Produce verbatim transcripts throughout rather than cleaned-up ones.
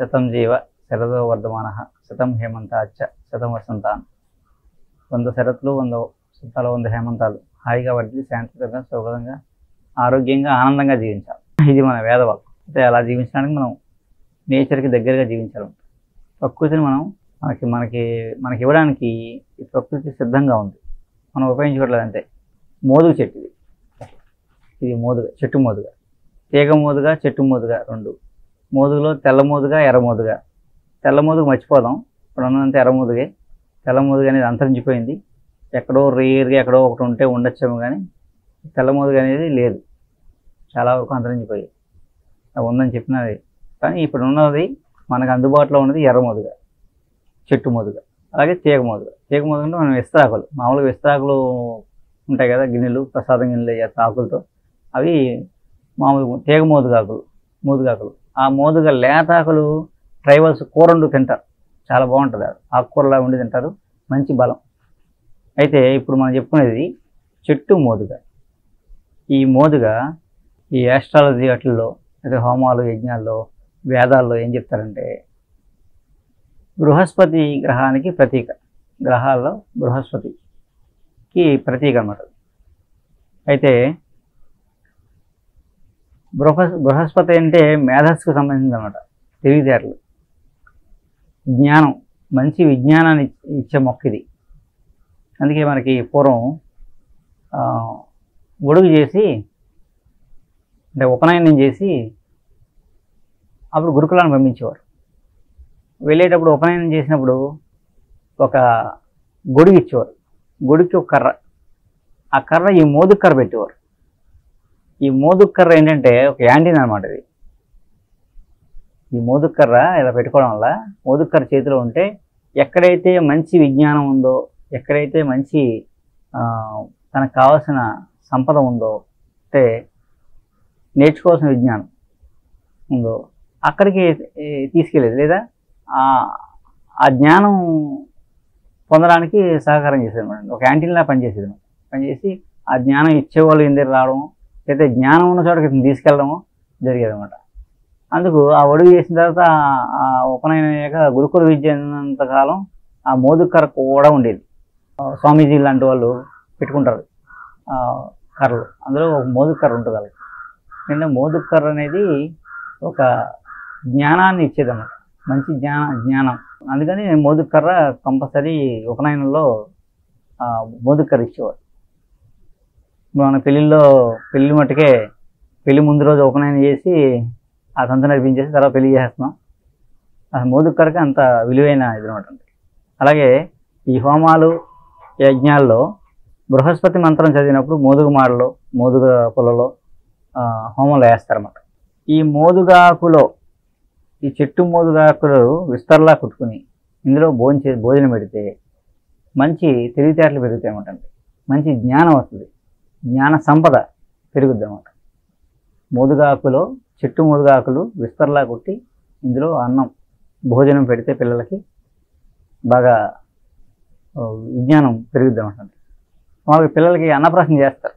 शतं जीव शरदो वर्धमानः शतं हेमंताच्च शतं वसंतान् వంద శరతులు వంద శతాలు వంద హేమంతాలు హాయిగా వర్తిల్లి శాంతియుతంగా సుఖంగా ఆరోగ్యంగా ఆనందంగా జీవించాలి. ఇది మన వేదవాక్కు. అయితే అలా జీవించడానికి మనం నేచర్కి దగ్గరగా జీవించాలి. ప్రకృతిని మనం మనకి మనకి మనకి ఇవ్వడానికి ఈ ప్రకృతి సిద్ధంగా ఉంది, మనం ఉపయోగించుకోవట్లేదు. అంటే మోదుగ చెట్టు ఇది ఇది మోదుగ చెట్టు, మోదుగ తీగ మోదుగ చెట్టు మోదుగ రెండు. మోదుగులో తెల్ల మోదుగ ఎర్ర మోదుగ. తెల్ల మోదుగు మర్చిపోదాం, ఇప్పుడు ఉన్నదంతా ఎర్ర మోదుగే. తెల్ల మోదుగ అనేది అంతరించిపోయింది. ఎక్కడో రేర్గా ఎక్కడో ఒకటి ఉంటే ఉండొచ్చేమో, కానీ తెల్ల మోదుగ అనేది లేదు, చాలా వరకు అంతరించిపోయి ఉందని చెప్పినది. కానీ ఇప్పుడు ఉన్నది మనకు అందుబాటులో ఉన్నది ఎర్ర మోదుగ, చెట్టు మోదుగ, అలాగే తీగ మోదుగ. తీగ మోదుగ అంటే మనం విస్తరాకులు, మామూలుగా విస్తరాకులు ఉంటాయి కదా, గిన్నెలు ప్రసాదం గిన్నెలు చేస్తా ఆకులతో, అవి మామూలు తీగ మోదుగాకులు మోదుగాకులు. ఆ మోదుగ లేతాకులు ట్రైబల్స్ కూరండు తింటారు, చాలా బాగుంటుంది. ఆకుకూరలా ఉండి తింటారు, మంచి బలం. అయితే ఇప్పుడు మనం చెప్పుకునేది చెట్టు మోదుగ. ఈ మోదుగ ఈ యాస్ట్రాలజీ అట్లలో, అయితే హోమాలు యజ్ఞాల్లో వేదాల్లో ఏం చెప్తారంటే, బృహస్పతి గ్రహానికి ప్రతీక, గ్రహాల్లో బృహస్పతికి ప్రతీక అన్నమాట. అయితే బృహస్ బృహస్పతి అంటే మేధస్సుకు సంబంధించింది అన్నమాట, తెలివితేటలు, జ్ఞానం, మంచి విజ్ఞానాన్ని ఇచ్చే మొక్క ఇది. అందుకే మనకి పూర్వం గొడుగు చేసి, అంటే ఉపనయనం చేసి అప్పుడు గురుకులాన్ని పంపించేవారు. వెళ్ళేటప్పుడు ఉపనయనం చేసినప్పుడు ఒక గొడుగు ఇచ్చేవారు, గొడుగుకి ఒక కర్ర, ఆ కర్ర ఈ మోదుగు కర్ర పెట్టేవారు. ఈ మోదుగు కర్ర ఏంటంటే ఒక యాంటీనా అనమాట ఇది. ఈ మోదుకర్ర ఇలా పెట్టుకోవడం వల్ల, మోదుకర్ర చేతిలో ఉంటే ఎక్కడైతే మంచి విజ్ఞానం ఉందో, ఎక్కడైతే మంచి తనకు కావాల్సిన సంపద ఉందో, అంటే నేర్చుకోవాల్సిన విజ్ఞానం ఉందో, అక్కడికి తీసుకెళ్ళేది, లేదా ఆ జ్ఞానం పొందడానికి సహకారం చేసేది మేడం. ఒక యాంటీన్లా పనిచేసేది, పనిచేసి ఆ జ్ఞానం ఇచ్చేవాళ్ళు ఇందే రావడం, లేదా జ్ఞానం ఉన్న చోటకి తీసుకెళ్ళడము జరిగేది అనమాట. అందుకు ఆ ఒడుగు చేసిన తర్వాత ఆ ఉపనయనం అయ్యాక గురుకుల విద్య ఉన్నంతకాలం ఆ మోదుగు కర్ర కూడా ఉండేది. స్వామీజీ లాంటి వాళ్ళు పెట్టుకుంటారు కర్రలు, అందులో ఒక మోదుగు కర్ర ఉంటుంది. వాళ్ళకి నిన్న మోదుగు కర్ర అనేది ఒక జ్ఞానాన్ని ఇచ్చేదన్నమాట, మంచి జ్ఞాన జ్ఞానం అందుకని మోదుగు కర్ర కంపల్సరీ ఉపనయనంలో మోదుగు కర్ర ఇచ్చేవారు. మన పెళ్ళిళ్ళలో పెళ్ళి మట్టుకే పెళ్ళి ముందు రోజు ఉపనయనం చేసి ఆ సంత నడిపించేసి తర్వాత పెళ్లి చేస్తున్నాం. అసలు మోదుగు కర్రకి అంత విలువైన ఇది అనమాట. అలాగే ఈ హోమాలు యజ్ఞాల్లో బృహస్పతి మంత్రం చదివినప్పుడు మోదుగు మాడలో మోదుగ పొలలో హోమంలో వేస్తారన్నమాట. ఈ మోదుగాకులో ఈ చెట్టు మోదుగాకులు విస్తరలా కుట్టుకుని ఇందులో భోంచే భోజనం పెడితే మంచి తెలివితేటలు పెరుగుతాయి అన్నమాట. మంచి జ్ఞానం వస్తుంది, జ్ఞాన సంపద పెరుగుద్ది అన్నమాట. మోదుగాకులో చెట్టు మోదుగాకులు విస్తరలా కొట్టి ఇందులో అన్నం భోజనం పెడితే పిల్లలకి బాగా విజ్ఞానం పెరుగుద్ది అనమాట. మామూలుగా పిల్లలకి అన్నప్రాసన చేస్తారు.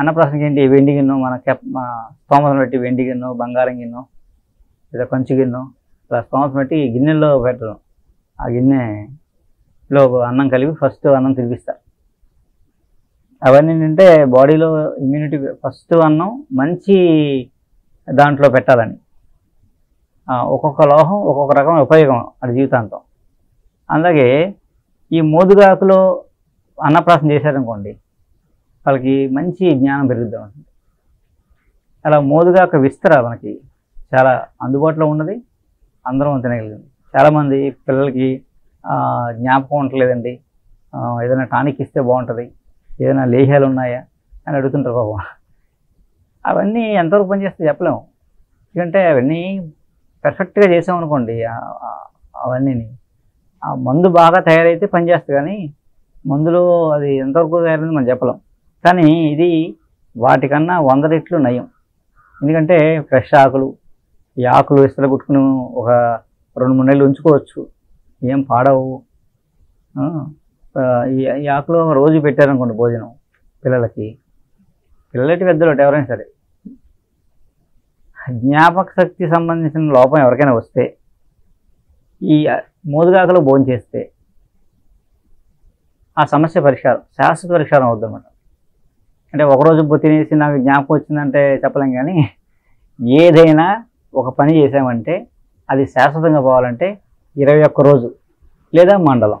అన్నప్రాసనకి ఏంటి, వెండి గిన్నో, మన కెప్ మన స్తోమతను బట్టి వెండి గిన్నో, బంగారం గిన్నో, లేదా కొంచెం గిన్నో, ఇలా స్తోమతను బట్టి గిన్నెల్లో పెట్టడం. ఆ గిన్నెలో అన్నం కలిపి ఫస్ట్ అన్నం తినిపిస్తారు. అవన్నీ ఏంటంటే బాడీలో ఇమ్యూనిటీ, ఫస్ట్ అన్నం మంచి దాంట్లో పెట్టాలని. ఒక్కొక్క లోహం ఒక్కొక్క రకం ఉపయోగం అది జీవితాంతం. అలాగే ఈ మోదుగాకులో అన్నప్రాసన చేశారనుకోండి, వాళ్ళకి మంచి జ్ఞానం పెరుగుద్దాం ఉంటుంది. అలా మోదుగాక విస్తర మనకి చాలా అందుబాటులో ఉన్నది, అందరం తినగలిగింది. చాలామంది పిల్లలకి జ్ఞాపకం ఉండలేదండి, ఏదైనా టానిక్ ఇస్తే బాగుంటుంది, ఏదైనా లేహ్యాలు ఉన్నాయా అని అడుగుతుంటారు. బాబా అవన్నీ ఎంతవరకు పనిచేస్తే చెప్పలేము, ఎందుకంటే అవన్నీ పర్ఫెక్ట్గా చేసామనుకోండి, అవన్నీ ఆ మందు బాగా తయారైతే పనిచేస్తుంది, కానీ మందులో అది ఎంతవరకు తయారైంది మనం చెప్పలేం. కానీ ఇది వాటికన్నా వంద రెట్లు నయం, ఎందుకంటే ఫ్రెష్ ఆకులు, ఈ ఆకులు ఇస్తర కుట్టుకుని ఒక రెండు మూడు నెలలు ఉంచుకోవచ్చు, ఏం పాడవు. ఈ ఆకులు రోజు పెట్టారనుకోండి భోజనం పిల్లలకి, పిల్లలకి పెద్దలు ఎవరైనా సరే జ్ఞాపక శక్తి సంబంధించిన లోపం ఎవరికైనా వస్తే, ఈ మోదుగాకలో భోజనం చేస్తే ఆ సమస్య పరిష్కారం, శాశ్వత పరిష్కారం అవుతుందన్నమాట. అంటే ఒకరోజు తినేసి నాకు జ్ఞాపకం వచ్చిందంటే చెప్పలేం, కానీ ఏదైనా ఒక పని చేసామంటే అది శాశ్వతంగా పోవాలంటే ఇరవై ఒక్క రోజు లేదా మండలం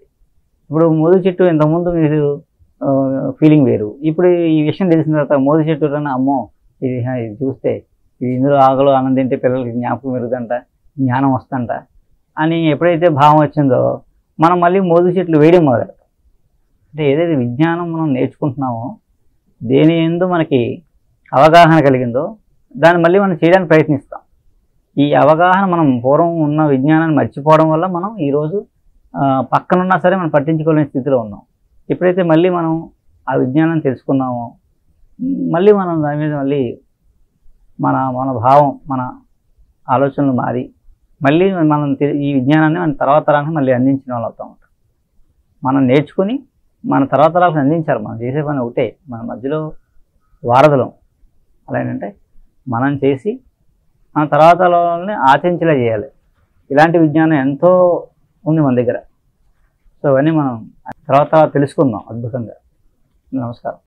ఇప్పుడు మోదు చెట్టు ఇంతకుముందు మీరు ఫీలింగ్ వేరు, ఇప్పుడు ఈ విషయం తెలిసిన తర్వాత మోదు చెట్టు అమ్మో ఇది ఇది చూస్తే ఇది ఇందులో ఆకలు అన్నం తింటే పిల్లలకి జ్ఞాపకం పెరుగుతుంట, జ్ఞానం వస్తుంట అని ఎప్పుడైతే భావం వచ్చిందో మనం మళ్ళీ మోదు చెట్లు వేయడం మొదలెడతాం. అంటే ఏదైతే విజ్ఞానం మనం నేర్చుకుంటున్నామో, దేని ఎందు మనకి అవగాహన కలిగిందో దాన్ని మళ్ళీ మనం చేయడానికి ప్రయత్నిస్తాం. ఈ అవగాహన మనం పూర్వం ఉన్న విజ్ఞానాన్ని మర్చిపోవడం వల్ల మనం ఈరోజు పక్కనున్నా సరే మనం పట్టించుకోలేని స్థితిలో ఉన్నాం. ఎప్పుడైతే మళ్ళీ మనం ఆ విజ్ఞానాన్ని తెలుసుకున్నామో మళ్ళీ మనం దాని మీద మళ్ళీ మన మన భావం మన ఆలోచనలు మారి మళ్ళీ మనం ఈ విజ్ఞానాన్ని మన తర్వాత తరానికి మళ్ళీ అందించిన వాళ్ళు అవుతూ ఉంటాం. మనం నేర్చుకుని మన తర్వాత తరాలకు అందించారు. మనం చేసే పని ఒకటే, మన మధ్యలో వారధలం. అలా ఏంటంటే మనం చేసి మన తర్వాత తరాలని ఆచరించేలా చేయాలి. ఇలాంటి విజ్ఞానం ఎంతో ఉంది మన దగ్గర. సో ఇవన్నీ మనం తర్వాత తెలుసుకుందాం అద్భుతంగా. నమస్కారం.